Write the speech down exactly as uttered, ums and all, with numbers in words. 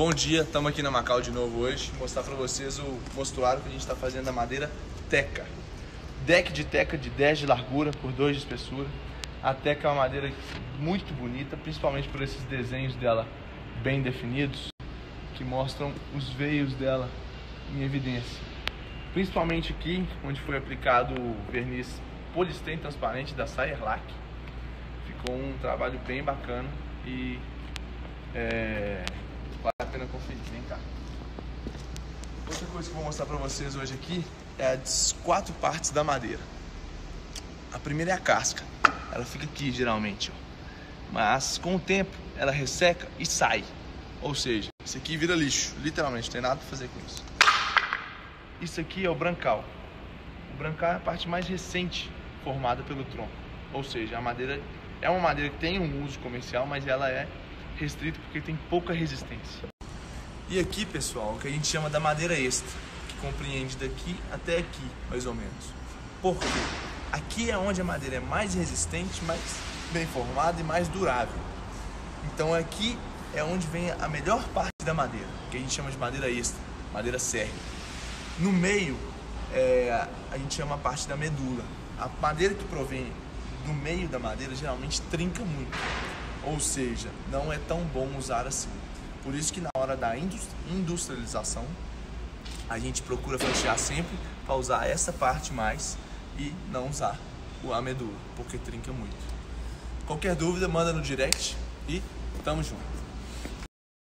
Bom dia, estamos aqui na Macal de novo hoje, mostrar para vocês o mostruário que a gente está fazendo da madeira Teca. Deck de Teca de dez de largura por dois de espessura. A Teca é uma madeira muito bonita, principalmente por esses desenhos dela bem definidos, que mostram os veios dela em evidência. Principalmente aqui, onde foi aplicado o verniz polistém transparente da Sayerlac. Ficou um trabalho bem bacana e... É... vale a pena conferir, vem cá. Outra coisa que eu vou mostrar pra vocês hoje aqui é as quatro partes da madeira. A primeira é a casca. Ela fica aqui geralmente, ó. Mas com o tempo ela resseca e sai. Ou seja, isso aqui vira lixo. Literalmente, não tem nada pra fazer com isso. Isso aqui é o brancal. O brancal é a parte mais recente formada pelo tronco. Ou seja, a madeira é uma madeira que tem um uso comercial, mas ela é restrito porque tem pouca resistência. E aqui, pessoal, o que a gente chama da madeira extra, que compreende daqui até aqui, mais ou menos. Por quê? Aqui é onde a madeira é mais resistente, mais bem formada e mais durável. Então aqui é onde vem a melhor parte da madeira, que a gente chama de madeira extra, madeira serra. No meio, é, a gente chama a parte da medula. A madeira que provém do meio da madeira geralmente trinca muito. Ou seja, não é tão bom usar assim. Por isso que na hora da industrialização, a gente procura fechar sempre para usar essa parte mais e não usar a medula, porque trinca muito. Qualquer dúvida, manda no direct e tamo junto.